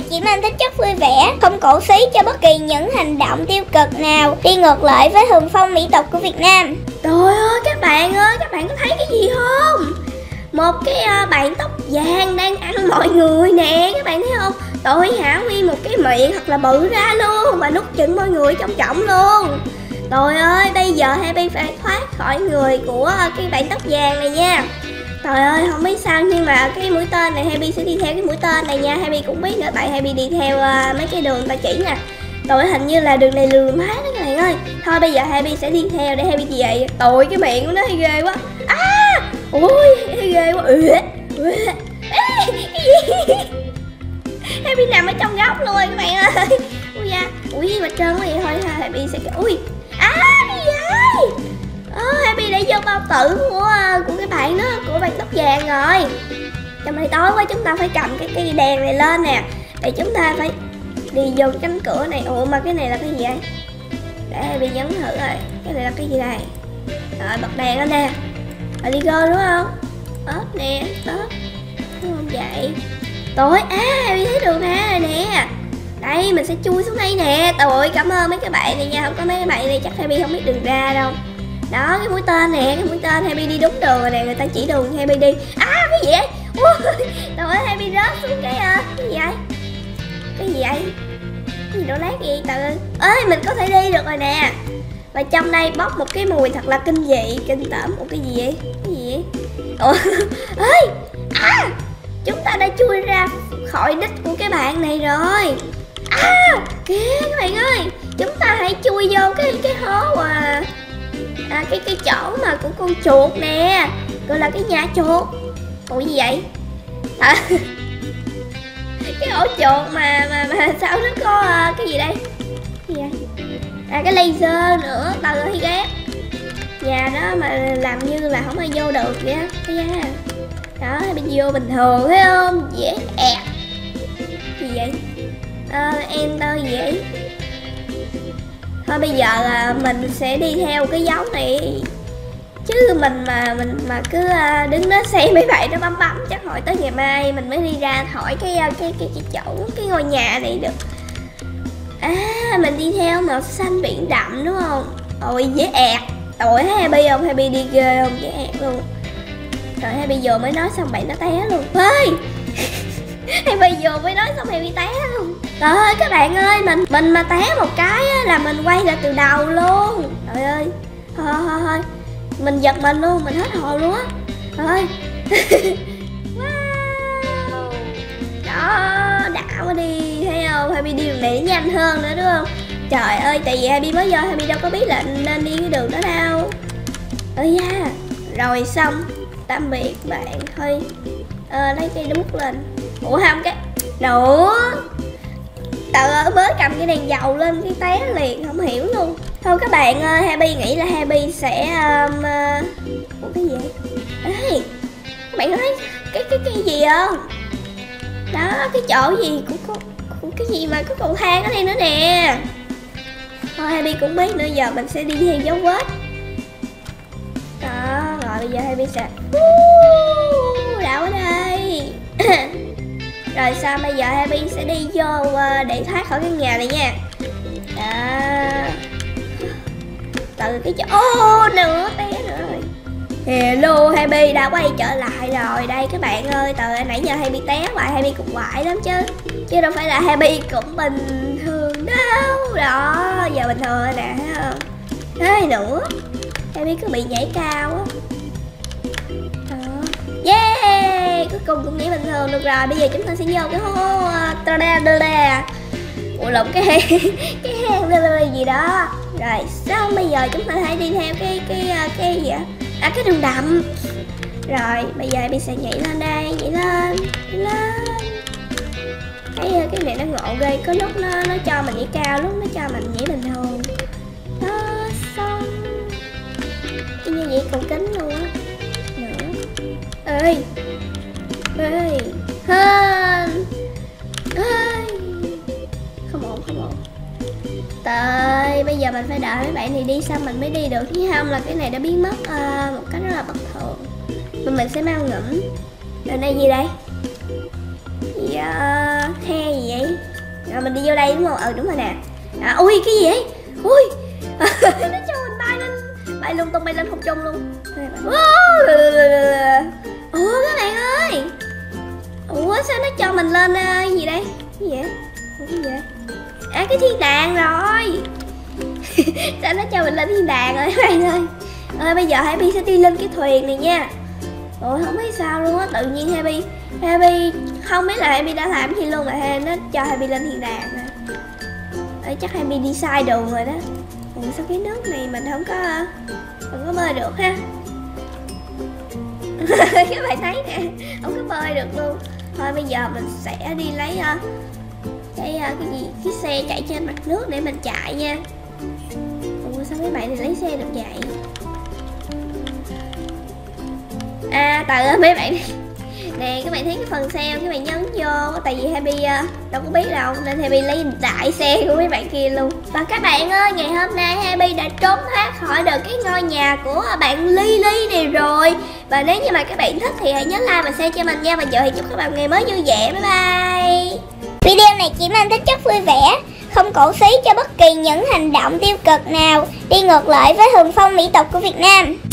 này chỉ mang tính chất vui vẻ, không cổ xí cho bất kỳ những hành động tiêu cực nào, đi ngược lại với thuần phong mỹ tục của Việt Nam. Trời ơi, các bạn có thấy cái gì không? Một cái bạn tóc vàng đang ăn mọi người nè, các bạn thấy không? Tôi hả, nguyên một cái miệng thật là bự ra luôn và nuốt chửng mọi người trong trọng luôn. Trời ơi, bây giờ Happy phải thoát khỏi người của cái bạn tóc vàng này nha. Trời ơi, không biết sao nhưng mà cái mũi tên này Happy sẽ đi theo cái mũi tên này nha. Happy cũng biết nữa, tại Happy đi theo mấy cái đường ta chỉ nè. Tụi hình như là đường này lường hết đó các bạn ơi. Thôi bây giờ Happy sẽ đi theo để Happy gì vậy? Tụi cái miệng của nó hay ghê quá. À, ui, hay ghê quá. Happy nằm ở trong góc luôn các bạn ơi. Ui da, ui mà trơn quá vậy thôi Happy sẽ ui. À, cái gì vậy? Happy đã vô bao tử của cái bạn đó, của bạn tóc vàng rồi. Trong này tối quá, chúng ta phải cầm cái cây đèn này lên nè, để chúng ta phải đi vô cánh cửa này. Ủa mà cái này là cái gì vậy? Để Happy nhấn thử rồi. Cái này là cái gì này? Rồi bật đèn lên nè. Rồi đi gơ đúng không? Ớt nè, ớt. Đúng không vậy? Tối á, Happy thấy đường ra rồi nè. Đây mình sẽ chui xuống đây nè. Trời ơi, cảm ơn mấy cái bạn này nha. Không có mấy cái bạn này chắc Happy không biết đường ra đâu. Đó, cái mũi tên nè, cái mũi tên Happy đi đúng đường rồi nè, người ta chỉ đường Happy đi. À, cái gì vậy? Trời ơi, Happy rớt xuống cái gì vậy? Cái gì vậy? Cái gì đổ lát gì trời ơi. Ê, mình có thể đi được rồi nè. Và trong đây bốc một cái mùi thật là kinh dị, kinh tởm. Ủa cái gì vậy? Cái gì vậy? Ủa, ê, à, chúng ta đã chui ra khỏi đít của cái bạn này rồi. À, kìa các bạn ơi, chúng ta hãy chui vô cái hố cái chỗ mà của con chuột nè, gọi là cái nhà chuột. Ủa gì vậy? À, cái ổ chuột mà sao nó có cái gì đây? Cái gì đây? À, cái laser nữa, tao thấy ghét. Nhà đó mà làm như là không ai vô được vậy á. Đó, mình vô bình thường thấy không? Dễ ẹt. Gì vậy? Em tao dễ. Thôi bây giờ là mình sẽ đi theo cái dấu này, chứ mình mà cứ đứng đó xem mấy bạn nó bấm chắc hồi tới ngày mai mình mới đi ra khỏi cái chỗ cái ngôi nhà này được. À, mình đi theo màu xanh biển đậm đúng không? Ôi dễ ẹt. Ôi Happy không? Happy đi ghê không? Dễ ẹt luôn. Rồi Happy vừa mới nói xong bạn nó té luôn. Ơi, Happy vừa mới nói xong Happy té luôn. Trời ơi các bạn ơi, mình mà té một cái á, là mình quay lại từ đầu luôn. Trời ơi. Thôi. Mình giật mình luôn, mình hết hồn luôn á. Trời ơi. Wow. Đó, đảo đi, thấy không? Happy đi đường này nhanh hơn nữa đúng không? Trời ơi, tại vì Happy mới vô, Happy đâu có biết là nên đi cái đường đó đâu. Ơi da. Rồi xong, tạm biệt bạn thôi. Lấy cây bút lên. Ủa không cái. Đủ. Trời ơi, mới cầm cái đèn dầu lên cái té liền, không hiểu luôn. Thôi các bạn ơi, Happy nghĩ là Happy sẽ ủa cái gì vậy? Ê, các bạn thấy cái gì không? Đó, cái chỗ gì của cái gì mà có cầu thang ở đây nữa nè. Thôi Happy cũng biết nữa, giờ mình sẽ đi theo dấu vết. Đó, rồi bây giờ Happy sẽ đảo ở đây. Rồi sao bây giờ Happy sẽ đi vô để thoát khỏi cái nhà này nha. Đó. Từ cái chỗ nữa té nữa rồi. Hello Happy đã quay trở lại rồi đây các bạn ơi. Từ nãy giờ Happy té hoài, Happy cũng quại lắm chứ đâu phải là Happy cũng bình thường đâu. Đó, giờ bình thường rồi nè, thấy không? Thế nữa Happy cứ bị nhảy cao á. Yeah, cuối cùng cũng nghĩ bình thường được rồi. Bây giờ chúng ta sẽ vô cái hố ủa lộn cái hang gì đó. Rồi xong bây giờ chúng ta hãy đi theo cái gì vậy? À, cái đường đậm. Rồi bây giờ mình sẽ nhảy lên đây, nhảy lên. Cái này nó ngộ ghê, có lúc nó cho mình nhảy cao, lúc nó cho mình nhảy bình thường. Đó xong. Y như vậy còn kính luôn á. Ơi ơi hên ơi, không ổn. Trời, bây giờ mình phải đợi mấy bạn này đi xong mình mới đi được, chứ không là cái này đã biến mất một cách rất là bất thường. Mình sẽ mau ngẫm. Rồi đây gì đây? Gì, the gì vậy? mình đi vô đây đúng không? Ừ đúng rồi nè. À, ui cái gì ấy? Ui nó cho mình bay lên, bay lung tung, bay lên không trung luôn. Ủa các bạn ơi, ủa sao nó cho mình lên gì đây? Cái gì vậy? Cái gì vậy? À cái thiên đàng rồi. Sao nó cho mình lên thiên đàng rồi các bạn ơi? Ơi bây giờ Happy sẽ đi lên cái thuyền này nha. Ủa không thấy sao luôn á, tự nhiên Happy không biết là Happy đã làm gì luôn, là nó cho Happy lên thiên đàng nè. Ê chắc Happy đi sai đường rồi đó. Ủa sao cái nước này mình không có bơi được ha. Các bạn thấy nè, không có bơi được luôn. Thôi bây giờ mình sẽ đi lấy cái xe chạy trên mặt nước để mình chạy nha. Ủa sao mấy bạn thì lấy xe được vậy? À tại ơi mấy bạn nè, các bạn thấy cái phần xe không? Các bạn nhấn vô, tại vì Happy đâu có biết đâu nên Happy lấy đại xe của mấy bạn kia luôn. Và các bạn ơi, ngày hôm nay Happy đã trốn thoát khỏi được cái ngôi nhà của bạn Lily này rồi. Và nếu như mà các bạn thích thì hãy nhấn like và share cho mình nha. Và giờ thì chúc các bạn ngày mới vui vẻ. Bye bye. Video này chỉ mang tính chất vui vẻ, không cổ xí cho bất kỳ những hành động tiêu cực nào đi ngược lại với thuần phong mỹ tục của Việt Nam.